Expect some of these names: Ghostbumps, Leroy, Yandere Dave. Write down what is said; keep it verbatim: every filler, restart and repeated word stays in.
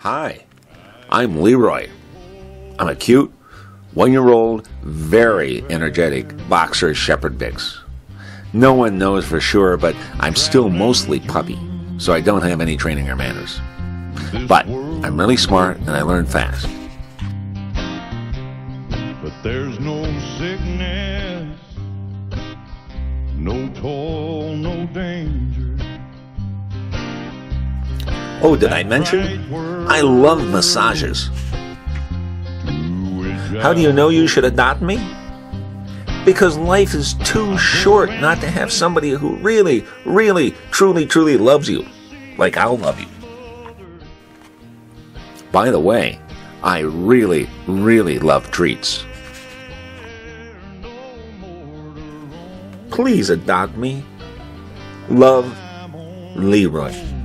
Hi, I'm Leroy. I'm a cute, one-year-old, very energetic boxer shepherd mix. No one knows for sure, but I'm still mostly puppy, so I don't have any training or manners. But I'm really smart and I learn fast. But there's no sickness, no toll, no danger. Oh, did I mention? I love massages. How do you know you should adopt me? Because life is too short not to have somebody who really, really, truly, truly loves you. Like I'll love you. By the way, I really, really love treats. Please adopt me. Love, Leroy.